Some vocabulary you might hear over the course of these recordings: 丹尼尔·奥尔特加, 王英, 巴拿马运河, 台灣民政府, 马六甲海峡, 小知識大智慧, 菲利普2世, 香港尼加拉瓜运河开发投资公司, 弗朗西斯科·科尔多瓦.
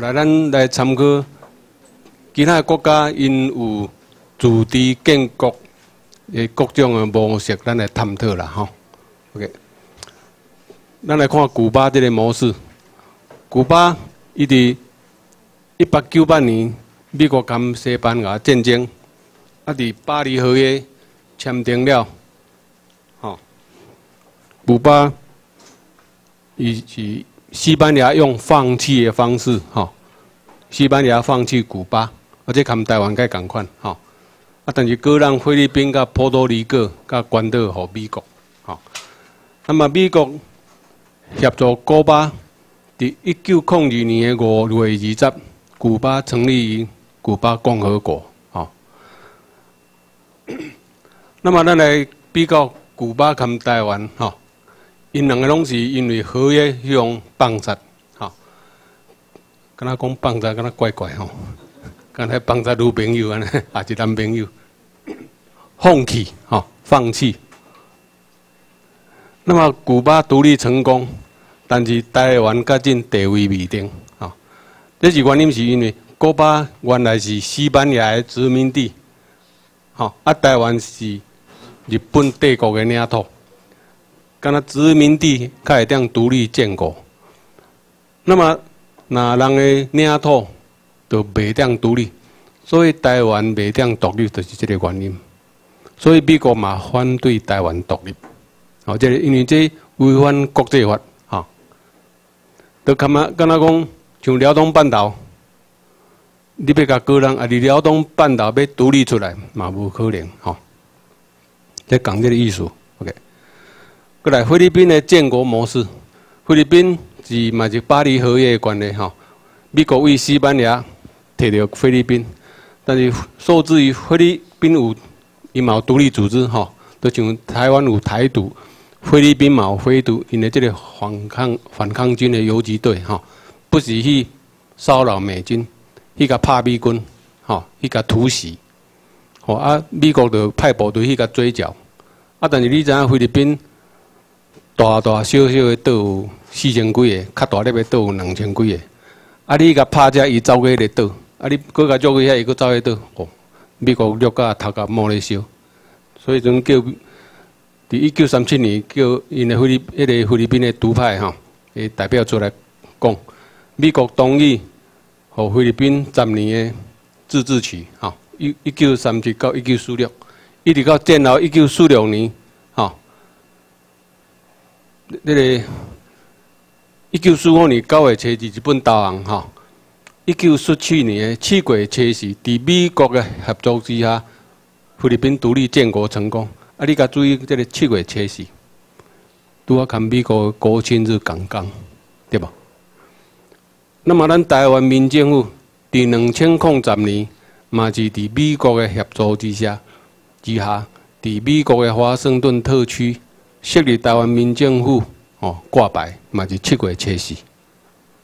来，咱来参考其他国家，因有自治建国的各种的模式，咱来探讨啦吼。OK。 咱来看古巴这个模式。古巴伊伫1898年美国跟西班牙战争，啊，伫巴黎合约签订了，吼、哦。古巴以及西班牙用放弃的方式，吼、哦，西班牙放弃古巴，啊，这跟台湾该同款，吼、哦。啊，但是搁让菲律宾、甲波多黎各、甲关岛互美国，吼、哦。那么美国。 协助古巴，伫1902年的5月20日，古巴成立于古巴共和国。哦，那么咱来比较古巴跟台湾，哈、哦，因两个拢是因为合约用放杀，哈、哦，敢若讲放杀，敢若怪怪吼，敢若放杀女朋友安尼，也是男朋友，放弃，哈、哦，放弃。 那么，古巴独立成功，但是台湾较近地位未定啊。这是原因，是因为古巴原来是西班牙的殖民地，好啊，台湾是日本帝国的领土，敢若殖民地才会当独立建国。那么，那人的领土就袂当独立，所以台湾袂当独立，就是这个原因。所以美国嘛反对台湾独立。 哦，即因为这违反国际法，哈、哦，都感觉敢若讲像辽东半岛，你要甲个人啊，你辽东半岛要独立出来嘛，无可能，哈、哦。在讲这个意思 ，OK。过来，菲律宾的建国模式，菲律宾是嘛是巴黎合约的关系，哈、哦。美国为西班牙摕到菲律宾，但是受制于菲律宾有伊嘛有独立组织，哈、哦，都像台湾有台独。 菲律宾嘛，非独，因为这个反抗军的游击队哈，不是去骚扰美军，去甲拍美军，哈，去甲突袭，吼啊，美国就派部队去甲追剿，啊，但是你知影菲律宾大大小小的岛有4000几个，较大粒的岛有2000几个，啊，你甲拍只伊走去迄个岛，啊，你搁甲捉去遐伊搁走去岛，哦，美国掠甲头壳毛咧烧，所以阵叫。 伫1937年，叫因的菲律宾的独派哈，诶代表出来讲，美国同意和菲律宾10年的自治区哈，1937到1946，一直到建到1946年哈，那个1945年9月初日日本投降哈，1947年7月初4，伫美国的合作之下，菲律宾独立建国成功。 啊！你甲注意，这个7月初4，拄啊，跟美国国庆日同工，对吧？那么，咱台湾民政府伫2010年，嘛是伫美国的协助之下，伫美国的华盛顿特区设立台湾民政府哦挂牌，嘛是7月初4。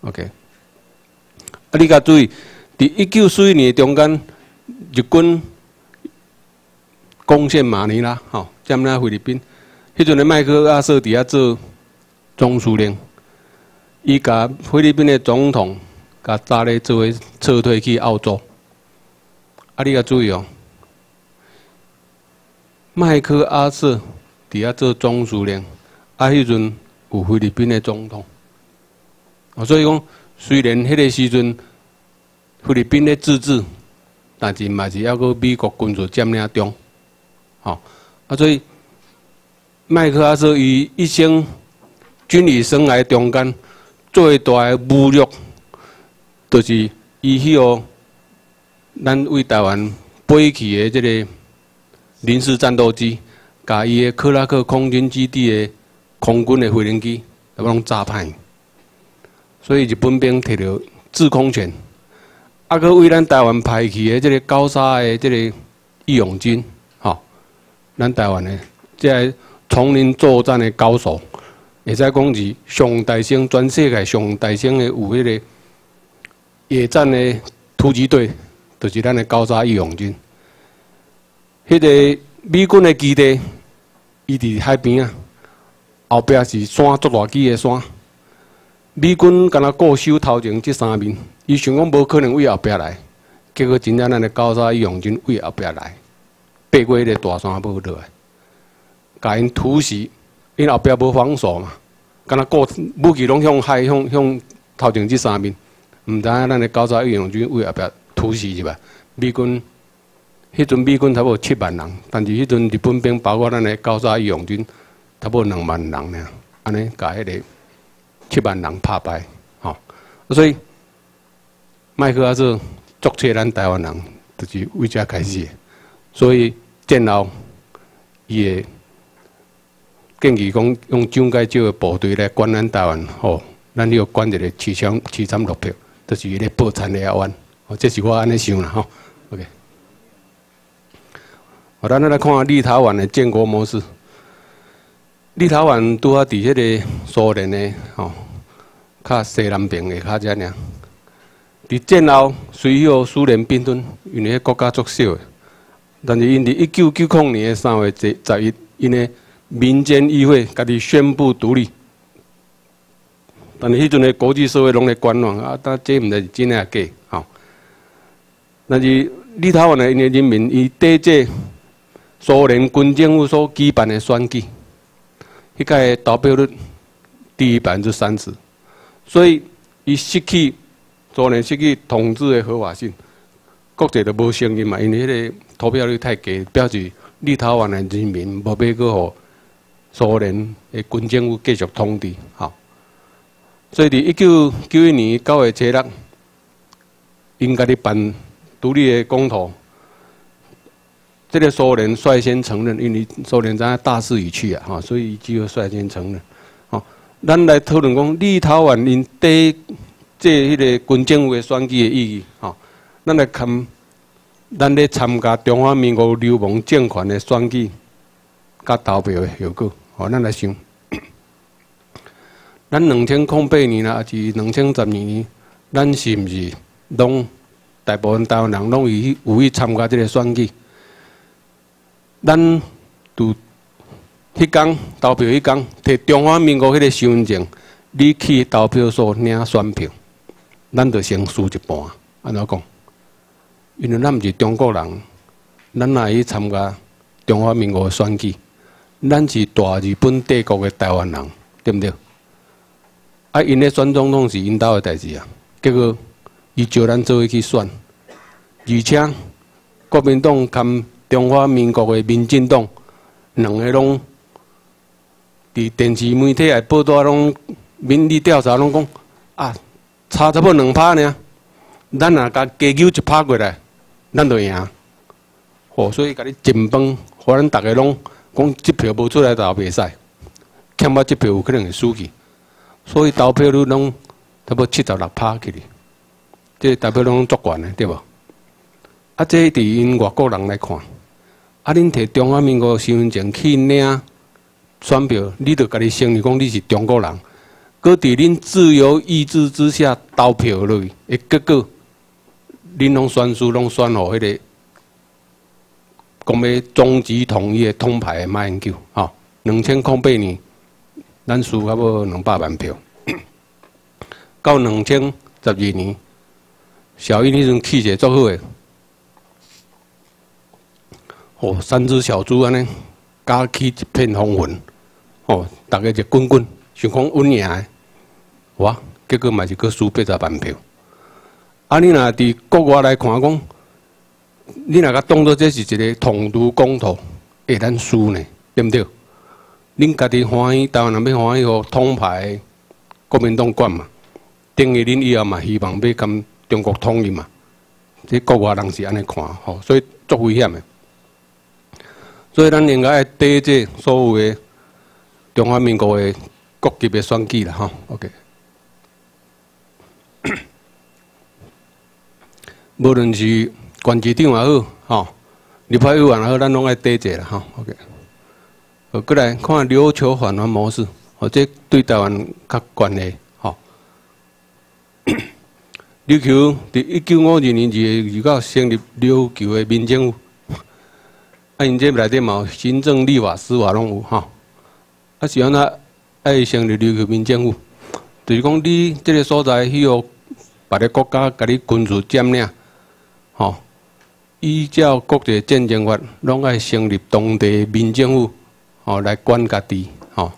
OK。啊！你甲注意，伫1941年中间，日军。 攻陷马尼拉，吼、哦，占领菲律宾。迄阵的麦克阿瑟伫遐做总司令，伊甲菲律宾的总统甲扎咧做伙撤退去澳洲。啊，你甲注意哦，麦克阿瑟伫遐做总司令，啊，迄阵有菲律宾的总统。啊，所以讲，虽然迄个时阵菲律宾咧自治，但是嘛是还阁美国军事占领中。 哦，啊，所以麦克阿瑟伊一生军旅生涯中间最大的侮辱，就是伊迄个咱为台湾飞去的这个临时战斗机，甲伊的克拉克空军基地的空军的飞行机，都拢炸歹。所以日本兵摕到制空权，啊，搁为咱台湾派去的这个高沙的这个义勇军，吼，咱台湾的即个丛林作战的高手，会使讲是上大型、全世界上大型的有迄个野战的突击队，就是咱的高沙义勇军。迄个美军的基地，伊伫海边啊，后壁是山，足大支的山。 美军敢若固守头前这三面，伊想讲无可能为后壁来，结果真正咱的高沙义勇军为后壁来，爬过迄个大山坡落来，甲因突袭，因后壁无防守嘛，敢若固武器拢向海向头前这三面，毋知影咱的高沙义勇军为后壁突袭是吧？美军，迄阵美军差不多7万人，但是迄阵日本兵包括咱的高沙义勇军，差不多2万人尔，安尼甲迄个。 7万人拍败，吼！所以麦克阿瑟作册咱台湾人，就是为遮开始的。所以战后，伊会建议讲用蒋介石的部队来管咱台湾，吼！咱要管一个市场落魄，就是迄个破产的湾。哦，这是我安尼想啦，吼。OK。我咱来看立陶宛的建国模式。 立陶宛拄啊，伫迄个苏联的吼，较西南边的较遮尔。伫战后，随后苏联并吞，因为迄国家足小的。但是因伫1990年3月11日，因的民间议会家己宣布独立。但是迄阵的国际社会拢在观望啊，但这毋知是真啊假吼。但是立陶宛的因的人民伊抵制苏联军政府所举办的选举。 迄个投票率低于30%，所以伊苏联失去统治的合法性，国际都无承认嘛，因为迄个投票率太低，表示立陶宛的人民无要阁互苏联的军政府继续统治，吼。所以伫1991年9月7日，因家己办独立的公投，这个苏联率先承认，因为苏联在大势已去啊，哈，所以只有率先承认。哦，咱来讨论讲立陶宛因对这迄个军政府的选举的意义。哦，咱来看，咱咧参加中华民国流亡政权的选举，甲投票的效果。哦，咱来想，咱2008年啦，还是2012年，咱是毋是拢大部分台湾人拢有去参加这个选举？ 咱拄迄天投票迄天，摕中华民国迄个身份证，你去投票所领选票，咱就先输一半。安怎讲？因为咱毋是中国人，咱若去参加中华民国的选举，咱是大日本帝国的台湾人，对毋对？啊，因咧选总统是因兜的代志啊，结果伊招咱做伙去选，而且国民党兼。 中华民国的民进党，两个拢伫电视媒体的报道拢民意调查拢讲啊，差差不多2%呢，咱若甲加九1%过来，咱就赢。哦，所以甲你进崩，可能大家拢讲这票无出来就袂使，欠我这票有可能会输去，所以投票率拢差不多76%去哩，这投票率拢足悬的，对无？啊，这伫因外国人来看。 啊！恁摕中华民国身份证去领选票，你著家己承认讲你是中国人。搁伫恁自由意志之下投票落去，诶，结果恁拢选输，拢选互迄个讲要终极统一的通牌的马英九吼。2008年，咱输到要200万票。到2012年，小英迄阵气势足好诶。 哦，三只小猪安尼，加起一片风云，哦，大家就滚滚，想讲稳赢的，哇，结果嘛是搁输80万票。啊，你若伫国外来看讲，你若甲当作这是一个统独公投，会咱输呢，对毋对？恁家己欢喜，台湾人要欢喜，互统派国民党管嘛，等于恁以后嘛希望要跟中国统一嘛，这国外人是安尼看，吼，所以足危险的。 所以，咱应该抵制所有的中华民国的各级的选举啦，吼。OK，无论是县市长也好，吼，立法委员也好，咱拢爱跟一下啦，吼 ，OK。好，过来看琉球返还模式，哦，这对台湾较关的，吼。琉球伫1952年2月到成立琉球的民政府，啊，因这内底嘛有行政、立法、司法拢有，吼。啊，是安那爱成立琉球民政府，就是讲你这个所在迄个别个国家甲你军事占领。 吼、哦，依照国际战争法，拢爱成立当地民政府，吼、哦、来管家己，吼、哦。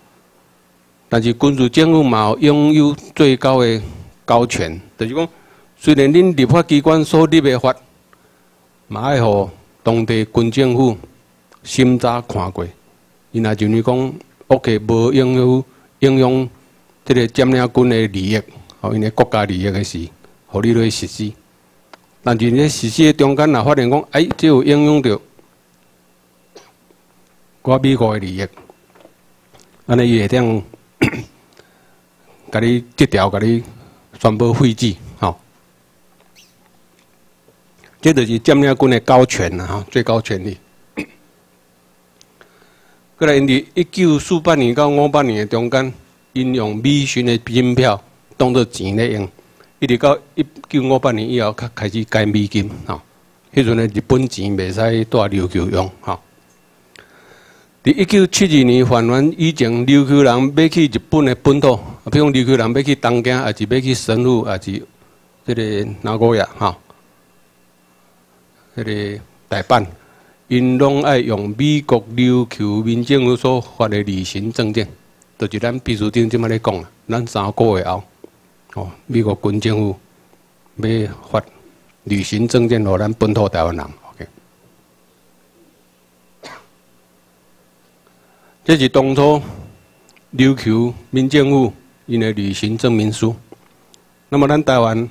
但是军事政府嘛拥有最高的高权，就是讲，虽然恁立法机关所立的法，嘛爱互当地军政府审查看过，伊若就是讲 ，OK， 无应用这个占领军的利益，吼、哦，因的国家利益的事，互你来实施。 但是咧实施的中间，也发现讲，哎，这有影响到我美国的利益，安尼伊会当，甲你这条，甲你宣布废止，吼、哦。这就是占领军的高权啦，哈，最高权力。过来，因伫1948年到58年的中间，因用美巡的银票当作钱来用。 一直到1958年以后，才开始改美金吼。迄阵的日本钱袂使带琉球用吼。伫1972年返还以前，琉球人要去日本的本土，比如讲琉球人要去东京，也是要去神户，也是这个哪个呀吼，这个大阪，因拢爱用美国琉球民政府所发的旅行证件，就是咱秘书长即摆咧讲啦，咱3个月后。 哦，美国军政府要发旅行证件给咱本土台湾人 ，OK。这是当初琉球民政府因的旅行证明书。那么咱台湾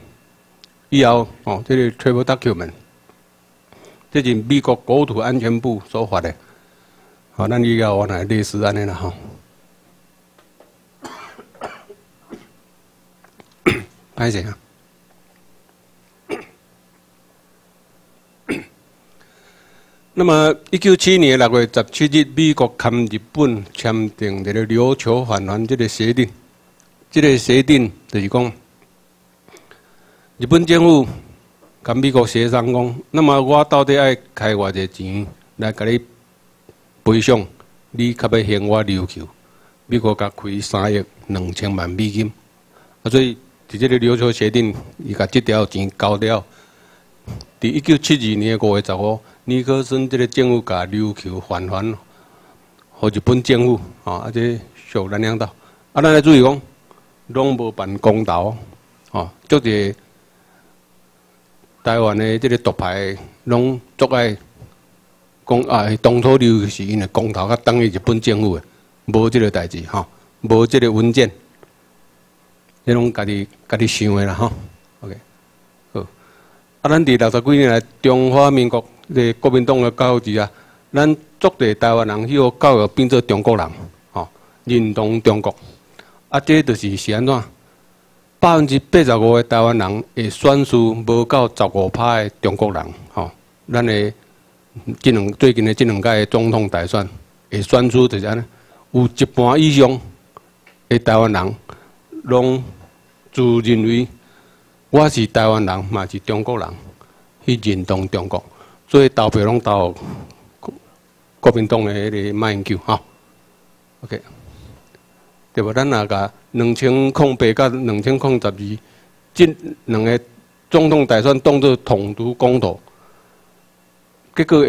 以后哦，这个 travel document， 这是美国国土安全部所发的。好、哦，咱以后我来类似安尼啦哈。 拍谁啊？那么，1972年6月17日，美国跟日本签订这个琉球返还这个协定。这个协定就是讲，日本政府跟美国协商讲，那么我到底要开偌济钱来给你赔偿？你较要还我琉球？美国甲开3亿2千万美金，啊，所以。 伫这个琉球协定，伊甲这条钱交了。伫1972年5月15日，尼克森这个政府甲琉球返还，互日本政府啊，啊这小咱领导。啊，咱来注意讲，拢无办公道，哦，足侪台湾的这个独派，拢足爱讲啊，当初琉球是因的公道，甲等于日本政府的，无这个代志哈，无这个文件。 这拢家己想的啦，吼 ，OK， 好。啊，咱伫60几年来，中华民国个国民党个教育啊，咱足侪台湾人迄个教育变做中国人，吼、哦，认同中国。啊，这就是安怎？85%的台湾人会选输无到15%的中国人，吼、哦。咱个最近的这两届的总统大选，会选输就是安尼，有一半以上的台湾人。 拢自认为我是台湾人，嘛是中国人，去认同中国，所以投票拢投国民党的迄个马英九哈。OK， 对无？咱若甲2008到2012这两个总统大选当作统独公投，结果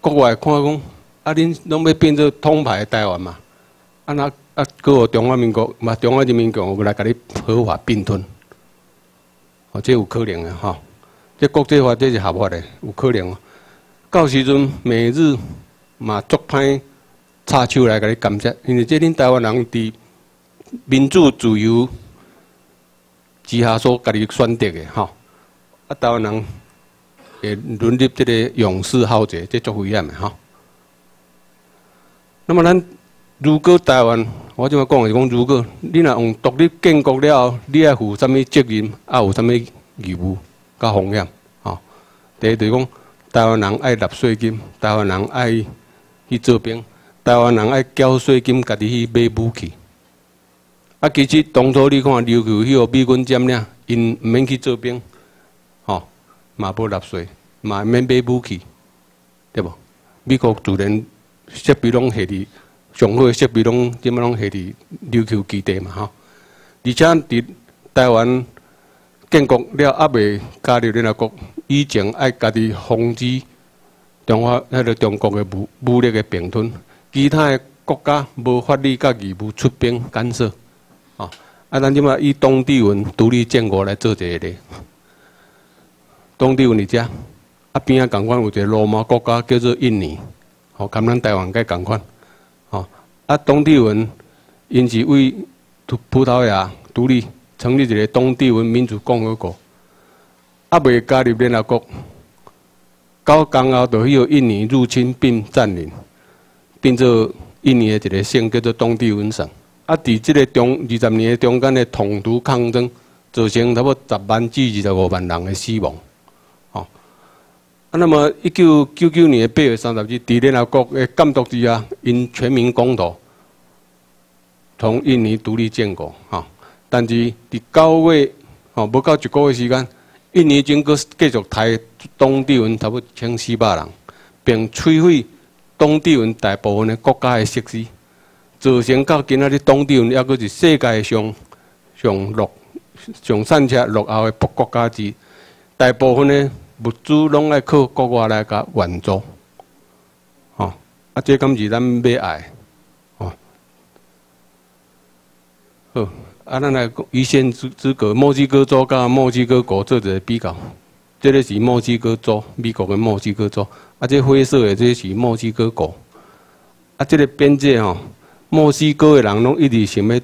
国外看讲啊，恁拢要变做统派台湾嘛，啊那。 啊，搁中华民国嘛，中华人民共和国来甲你合法并吞，哦，这有可能的哈、哦。这国际法这是合法的，有可能。到时阵美日嘛足歹插手来甲你干涉，因为这恁台湾人伫民主自由之下所家己选择的哈、哦。啊，台湾人会沦入这个勇士豪杰，这足危险的哈、哦。那么咱。如果台湾，我即马讲是讲，如果你若用独立建国了后，你爱负啥物责任，啊有啥物义务甲风险吼？第一就是讲，台湾人爱纳税金，台湾人爱去做兵，台湾人爱缴税金，家己去买武器。啊，其实当初你看琉球迄个美军占领，因毋免去做兵，吼，嘛无纳税，嘛免买武器，对无？美国自然设备拢下伫。 上好的设备拢，即摆拢下伫琉球基地嘛吼，而且伫台湾建国了，还未加入联合国以前，爱家己防止中国嘅武力嘅并吞，其他嘅国家无法利甲义务出兵干涉，哦，啊，咱即摆以东帝汶独立建国来做一个例，东帝汶伫遮，啊边啊同款有一个罗马国家叫做印尼，哦，跟咱台湾介同款。 啊，东帝汶因是为葡萄牙独立，成立一个东帝汶民主共和国，啊，未加入联合国。到刚后，就迄个印尼入侵并占领，变做印尼的一个省，叫做东帝汶省。啊，伫即个20年的中间的统独抗争，造成差不多10万至25万人的死亡。哦，啊，那么1999年8月30日，伫联合国的监督之下，因全民公投。 从印尼独立建国，哈，但是伫9月，吼，无到1个月时间，印尼军阁继续杀东帝汶差不多1400人，并摧毁东帝汶大部分的国家的设施，造成到今仔日东帝汶还阁是世界上产业落后的国家之一，大部分的物资拢爱靠国外来甲援助，吼，啊，这敢是咱要爱。 好，啊，咱来一线之隔，墨西哥州甲墨西哥国做一个比较，这个是墨西哥州，美国的墨西哥州，啊，这灰色的这是墨西哥国，啊，这个边界吼，墨西哥的人拢一直想要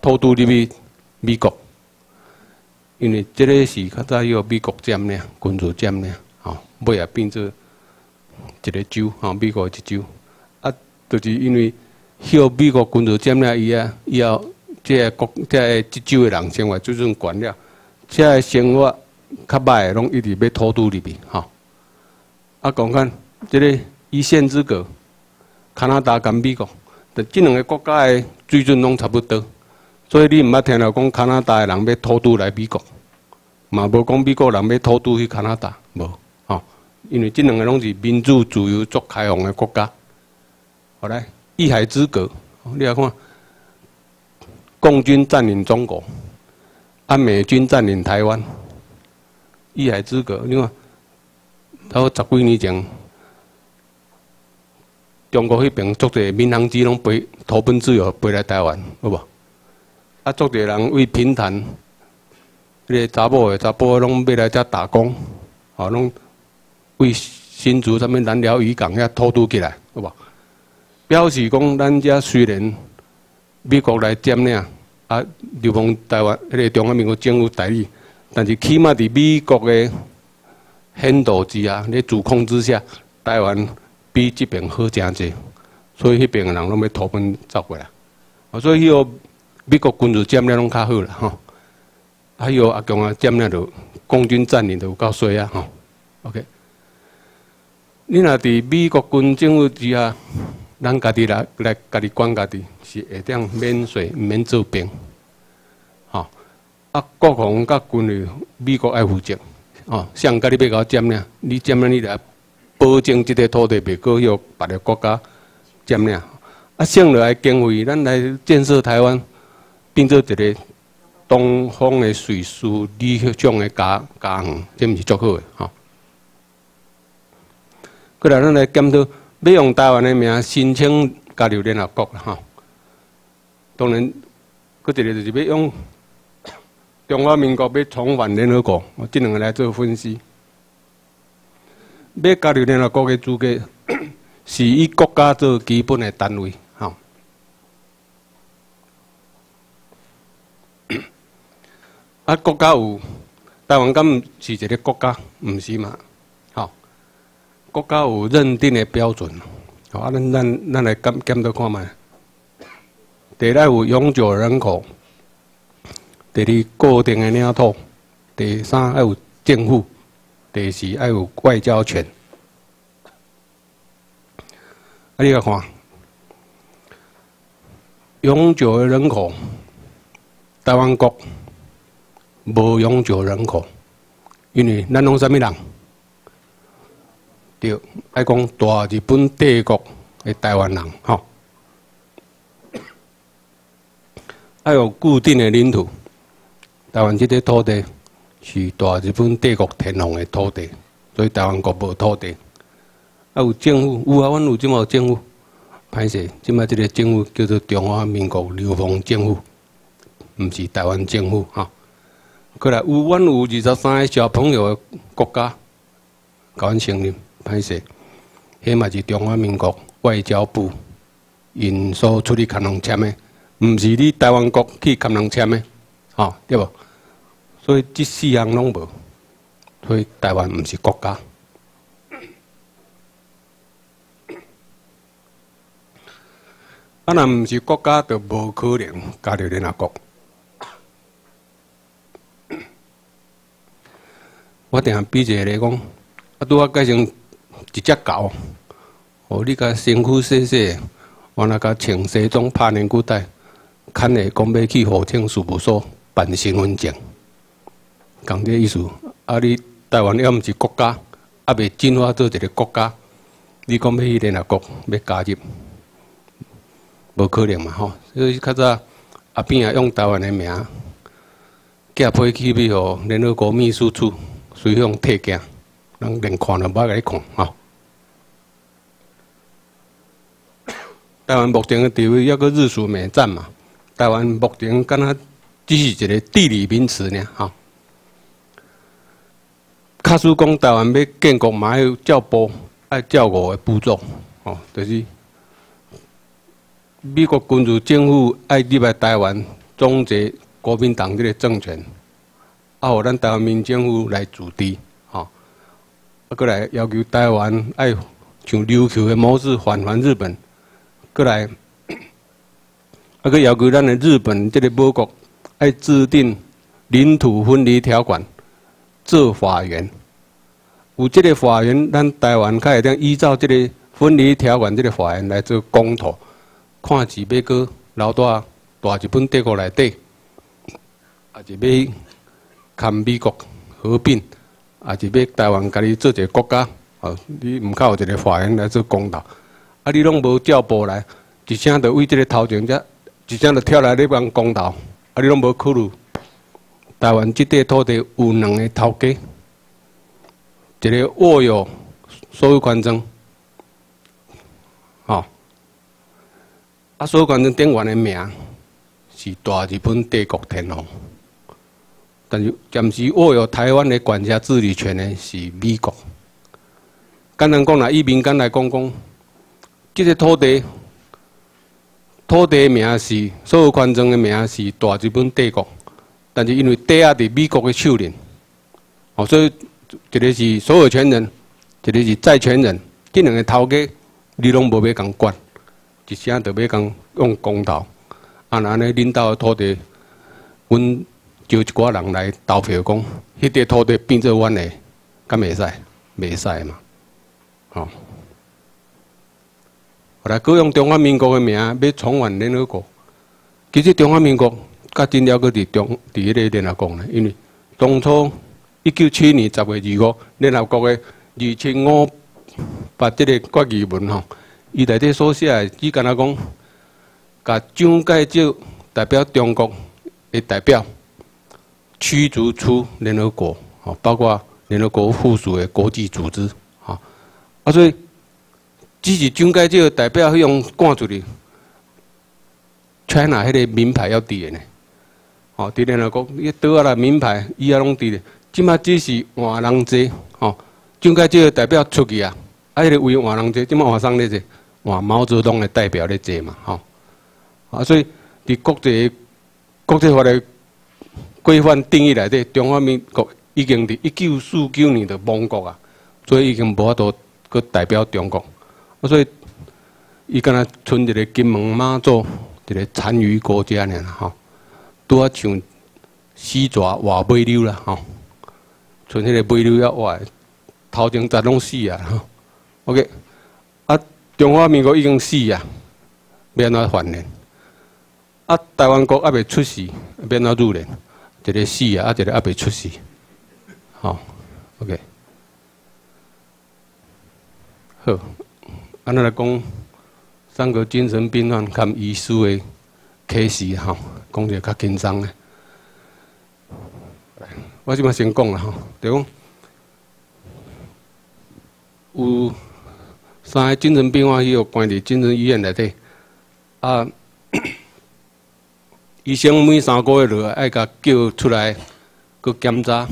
偷渡入去美国，因为这个是较早要美国占领，军事占领，吼，尾也变做一个州，吼，美国的一州，啊，就是因为迄美国军事占领以后。 即州的人生活水准悬了，即个生活较歹的，拢一直要偷渡入去吼。啊，讲看即个一线之隔，加拿大跟美国，但即两个国家的水准拢差不多，所以你毋捌听到讲加拿大的人要偷渡来美国，嘛无讲美国人要偷渡去加拿大，无吼，因为即两个拢是民主、自由、足开放的国家。好来，一海之隔，你来看。 共军占领中国，啊，美军占领台湾，一海之隔。你看，到10几年前，中国迄边足侪民航机拢飞投奔自由飞来台湾，好无？啊，足侪人为平潭，迄个查甫拢要来遮打工，吼，拢为新竹啥物南寮渔港遐偷渡起来，好无？表示讲咱遮虽然。 美国来占领，啊，流亡台湾，迄个中华民国政府代理，但是起码伫美国的领导之下，咧主控之下，台湾比这边好真济，所以迄边的人拢要投奔走过来，啊，所以迄个美国军事占领拢较好啦，吼，啊，迄个阿强啊占领就共军占领就有够衰啊，吼 ，OK， 你若伫美国军政府之下。 咱家己来家己管家己，是会当免税，毋免做兵，吼、哦。啊，国防甲军队，美国爱负责，哦。像甲你要搞占领，你占领你来保证即块土地袂过许别个国家占领。啊，剩落来经费，咱来建设台湾，变做一个东方的瑞士理想的家园，这毋是足好诶，吼、哦。过来，咱来检讨。 要用台湾的名申请加入联合国啦，吼！当然，佫一个就是要用中华民国要重返联合国，我这两个来做分析。要加入联合国的资格是以国家做基本的单位，吼。啊，国家有台湾，敢是一个国家，毋是嘛？ 国家有认定的标准，好啊，咱来检讨看卖。第一有永久人口，第二固定的领土，第三要有政府，第四要有外交权。啊，你来看，永久的人口，台湾国无永久人口，因为咱拢啥物人？对，爱讲大日本帝国的台湾人，吼。 还有固定的领土，台湾这块土地是大日本帝国天皇的土地，所以台湾国无土地。还有政府，有啊，阮有这么政府，歹势，即摆这个政府叫做中华民国流亡政府，唔是台湾政府哈。过来，有阮有23个小朋友的国家，甲阮承认，歹势，迄嘛是中华民国外交部因所出去牵人签的。 唔是你台湾国去跟人签的，吼、哦、对无？所以这四项拢无，所以台湾唔是国家。啊，若唔是国家，就无可能加入联合国。我定比一个来讲，啊，拄啊改成一只狗，哦，你甲身躯洗洗，我那甲穿西装拍领口袋。 看的讲要去户政事务所办身份证，讲这意思。啊，你台湾也毋是国家，也未进化做一个国家。你讲要去联合国要加入，无可能嘛吼。所以较早阿扁也用台湾的名，寄批去俾互联合国秘书处，随向退件，人连看都无甲你看吼。台湾目前的地位，还阁日属美占嘛。 台湾目前敢若只是一个地理名词呢，哈。假使讲台湾要建国，嘛要照步，爱照五个步骤，哦，就是美国军事政府爱入来台湾，终结国民党这个政权，啊，互咱台湾民政府来主治，哈、哦，啊，过来要求台湾爱像琉球的模式返还日本，过来。 啊，佮要求咱的日本这个母国爱制定领土分离条款，做法源。有这个法源，咱台湾较会当依照这个分离条款这个法源来做公投，看是要搁留在大日本帝国内底，啊是要跟美国合并，啊是要台湾家己做一个国家。啊，你唔靠有一个法源来做公投，啊你拢无照步来，一声就为这个头前只。 一声就跳来咧帮公道，啊！你拢无考虑，台湾这块土地有两个头家，一个握有所有权证，吼，啊，所有权证店员的名是大日本帝国天皇，但是暂时握有台湾的管辖治理权的是美国。简单讲啦，以民间来讲讲，这个土地。 土地名是所有权证的名是大日本帝国，但是因为地啊伫美国的手里，哦，所以一个是所有权人，一个是债权人，这两个头家你拢无要共管，一声就要共用公投，啊，安尼恁兜的土地，阮招一寡人来投票讲，迄块土地变做阮的，敢袂使？袂使嘛，哦。 来，佮用中华民国的名要重返联合国，其实中华民国佮真了佮伫迄个联合国呢，因为当初1977年10月25日联合国的2508即个决议文吼，伊内底所写的只敢若讲，甲蒋介石代表中国的代表驱逐出联合国，吼，包括联合国附属的国际组织，吼，啊所以。 只是蒋介石代表迄种赶出去 ，China 迄个名牌还伫个呢。哦，伫联合国迄倒啊啦名牌，伊也拢伫咧。即马只是换人侪，哦，蒋介石代表出去啊，啊，迄个位换人侪，即马换上咧侪，换毛泽东的代表咧侪嘛，吼、哦。啊，所以伫国际法的规范定义内底，中华民国已经伫1949年就亡国啊，所以已经无法度去代表中国。 所以，伊敢若剩一个金门马祖一个残余国家呢吼，拄啊像死蛇活尾溜啦吼，像迄个尾溜啊活，头前全拢死啊吼。OK， 啊，中华民国已经死啊，要安怎繁衍？啊，台湾国还未出世，要安怎入联？一个死啊，啊一个还未出世，吼 ，OK， 好，安尼来讲。 三个精神病患看医师的启示吼，讲一个较轻松的。我即马先讲啦吼，就讲有三个精神病患伊有关伫精神医院内底，啊，医生每3个月落爱甲叫出来，佮检查，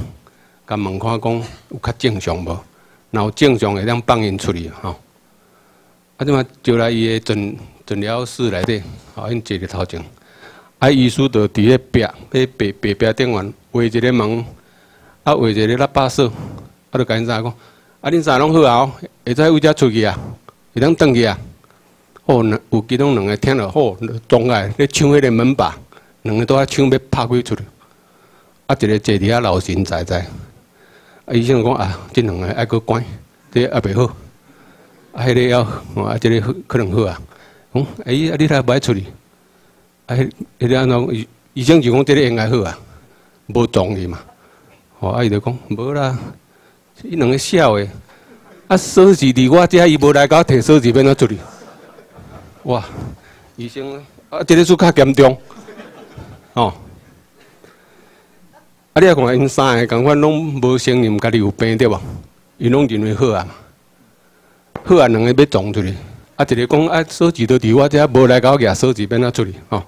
甲问看讲有较正常无？若有正常会当放因出去吼。 啊，即嘛招来伊个诊疗室内底，啊，因坐伫头前，啊，医师就伫个壁，迄白顶面画一个门，啊，画一个喇叭锁，啊，就甲因三个讲，啊，恁三拢好啊，会使为遮出去啊，会当转去啊。哦，有其中2个听了好，总爱咧抢迄个门把，2个都啊抢要拍开出去，啊，一个坐伫遐老神在在，啊，医生讲啊，即2个爱搁关，这还袂好。 啊，迄个要，啊，这个可能好啊。讲，哎，啊，你来不爱出去？啊，迄个安怎？医生就讲这个应该好啊，无同意嘛。哦，啊，伊就讲无啦，伊2个痟的，啊，锁匙伫我遮，伊无来甲我摕锁匙，要怎出去？哇，医生，啊，这个事较严重。哦，啊，你啊看因三个，共款拢无承认家己有病对无？伊拢认为好啊。 好啊，2个要撞出去，啊，一个讲啊，手机都伫我遮，无来甲我举手机，变哪出去？吼，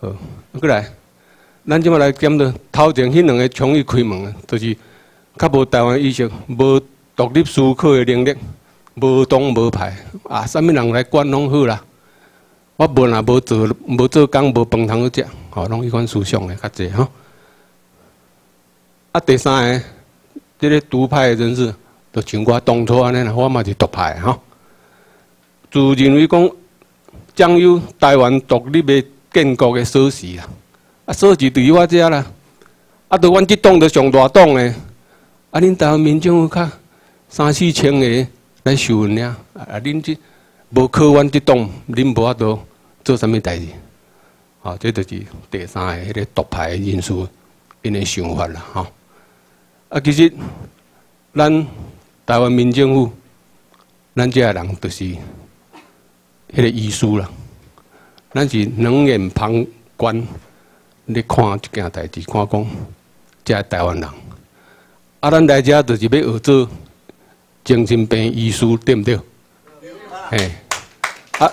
好，过来，咱即马来检讨头前迄2个冲伊开门，就是较无台湾意识、无独立思考的能力，无党无派，啊，啥物人来管拢好啦。我无若无做工，无饭通去食，吼，拢迄款思想的较济吼。啊，第3个，这个独派的人士。 就像我当初安尼啦，我嘛是独派的吼。自认为讲占有台湾独立的建国的锁匙啦，啊锁匙伫我遮啦，啊伫阮即党着上大党的，啊恁台湾民众较3-4千个来受恩尔，啊恁即无靠阮即党，恁无法度做啥物代志，啊这就是第3个迄个独派的因素，因的想法啦吼。啊其实咱 台湾民政府，咱这人就是迄个医师啦。咱是冷眼旁观，咧看一件代志，看讲这台湾人。啊，咱来遮就是要学做精神病医师，对毋对？嘿，啊，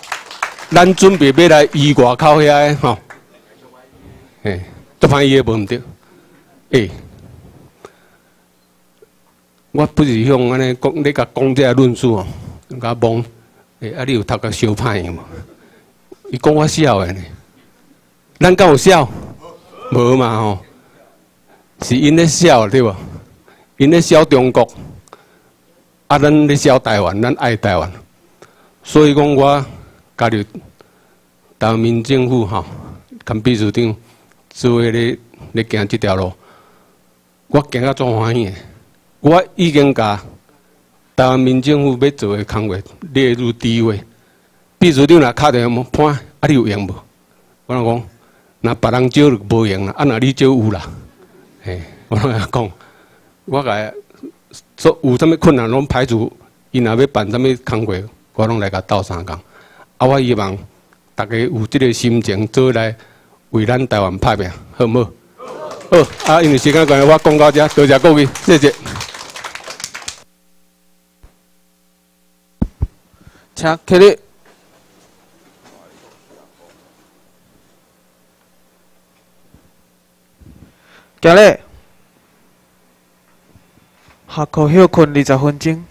咱准备要来医外口遐个吼，嘿，做翻译个无毋对，诶。 我不是向安尼讲，你甲讲这论述哦，甲懵，诶，啊，你有读甲相歹样无？伊讲我笑诶呢，咱敢有笑？无嘛吼，是因咧笑对无？因咧笑中国，啊，咱咧笑台湾，咱爱台湾，所以讲我加入台湾民政府吼，跟秘书长做伙咧行这条路，我行啊足欢喜诶。 我已经把台湾民政府要做的工作列入第一位。秘书长若敲电话问，啊，你有用无？我拢讲，若别人招就无用啦，啊，若你招有啦。嘿，我拢甲讲，我甲说有啥物困难拢排除，伊若要办啥物工作，我拢来甲斗相共。啊，我希望大家有这个心情做来为咱台湾打拼，好唔好？好，啊，因为时间关系，我讲到这，多谢各位，谢谢。 请起立。今日下课休困20分钟。